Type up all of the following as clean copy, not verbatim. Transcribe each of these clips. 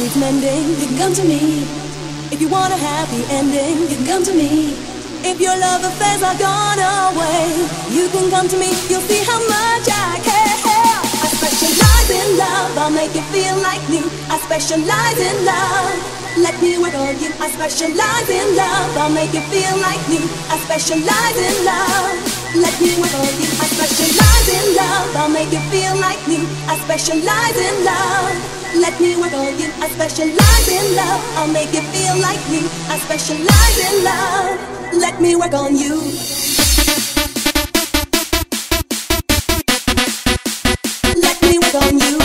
needs mending, you can come to me. If you want a happy ending, you can come to me. If your love affairs are gone away, you can come to me, you'll see how much I care. I specialize in love, I'll make you feel like new. I specialize in love, let me work on you. I specialize in love, I'll make you feel like new. I specialize in love, let me work on you. I specialize in love, I'll make you feel like new. I specialize in love, let me work on you. I specialize in love, I'll make you feel like new. I specialize in love, let me work on you. Let me work on you.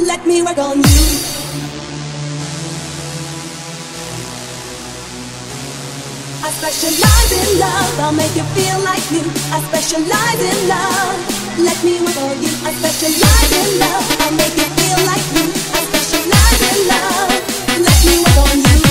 Let me work on you. I specialize in love, I'll make you feel like new. I specialize in love, let me work on you. I specialize in love, I'll make you feel like new. I specialize in love, let me work on you.